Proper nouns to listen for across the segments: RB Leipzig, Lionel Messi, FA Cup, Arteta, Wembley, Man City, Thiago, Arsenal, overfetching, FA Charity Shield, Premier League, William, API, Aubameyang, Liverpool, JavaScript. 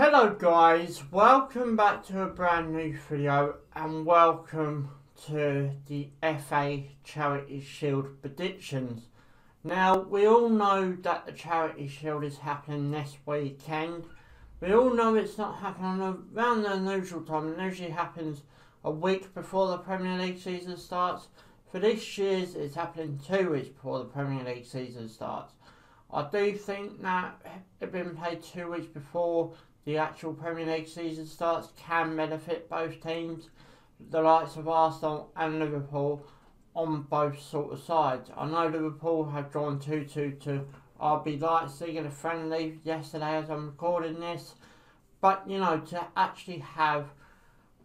Hello guys, welcome back to a brand new video and welcome to the FA Charity Shield predictions. Now we all know that the Charity Shield is happening this weekend. We all know it's not happening around the usual time. It usually happens a week before the Premier League season starts. For this year's it's happening 2 weeks before the Premier League season starts. I do think that it being played 2 weeks before the actual Premier League season starts can benefit both teams, the likes of Arsenal and Liverpool, on both sort of sides. I know Liverpool have drawn 2-2 to RB Leipzig in a friendly yesterday as I'm recording this, but you know, to actually have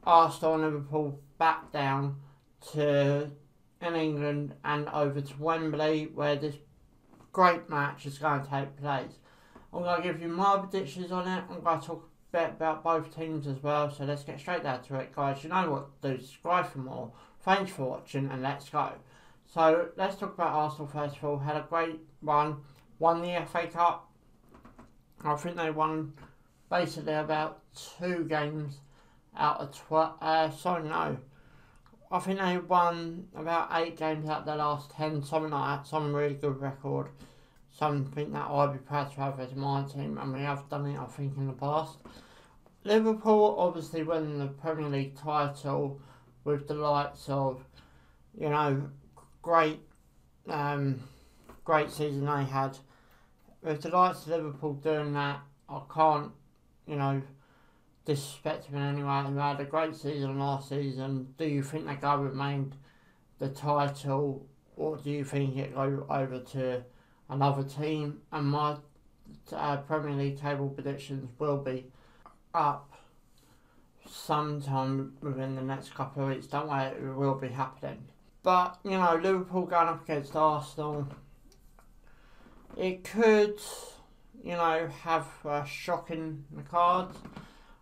Arsenal and Liverpool back down to in England and over to Wembley where this great match is going to take place. I'm going to give you my predictions on it. I'm going to talk a bit about both teams as well. So let's get straight down to it, guys. You know what to do. Subscribe for more. Thanks for watching and let's go. So let's talk about Arsenal first of all. Had a great run. Won the FA Cup. I think they won basically about 2 games out of 12. I think they won about 8 games out of their last 10. Something like that. Some really good record. Something that I'd be proud to have as my team, and we have done it, I think, in the past. Liverpool obviously winning the Premier League title with the likes of, you know, great season they had. With the likes of Liverpool doing that, I can't, you know, disrespect them in any way. They had a great season last season. Do you think they go remain the title, or do you think it go over to another team? And my Premier League table predictions will be up sometime within the next couple of weeks. Don't worry, it will be happening. But, you know, Liverpool going up against Arsenal, it could, you know, have a shock in the cards.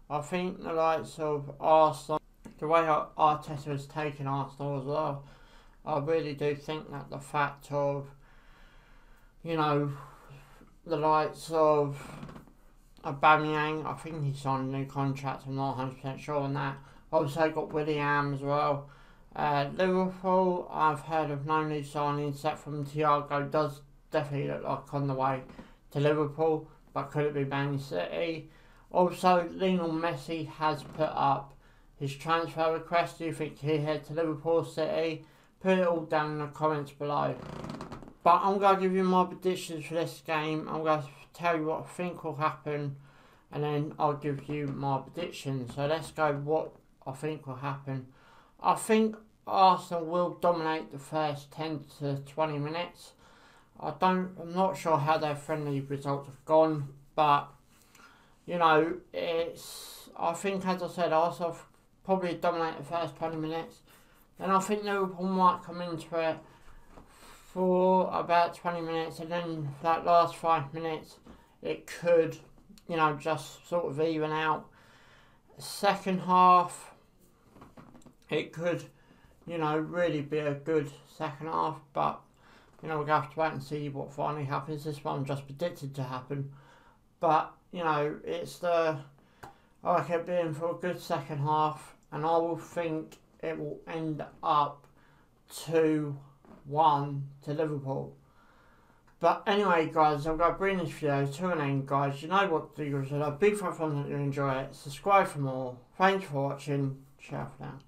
I think the likes of Arsenal, the way Arteta has taken Arsenal as well, I really do think that the fact of, you know, the likes of Aubameyang, I think he signed a new contract, I'm not 100% sure on that. Also got William as well. Liverpool, I've heard of no new signing except from Thiago. Does definitely look like on the way to Liverpool, but could it be Man City? Also, Lionel Messi has put up his transfer request. Do you think he head to Liverpool City? Put it all down in the comments below. But I'm going to give you my predictions for this game. I'm going to tell you what I think will happen, and then I'll give you my predictions. So let's go what I think will happen. I think Arsenal will dominate the first 10 to 20 minutes. I'm not sure how their friendly results have gone, but, you know, I think, as I said, Arsenal probably dominate the first 20 minutes. Then I think Liverpool might come into it for about 20 minutes, and then for that last 5 minutes it could, you know, just sort of even out. Second half, it could, you know, really be a good second half, but, you know, we're going to have to wait and see what finally happens. This one just predicted to happen, but, you know, I like it being for a good second half, and I will think it will end up 2-1 to Liverpool. But anyway, guys, I'm going to bring this video to an end, guys. You know what to do. So a big fan from that you enjoy it. Subscribe for more. Thanks for watching. Ciao for now.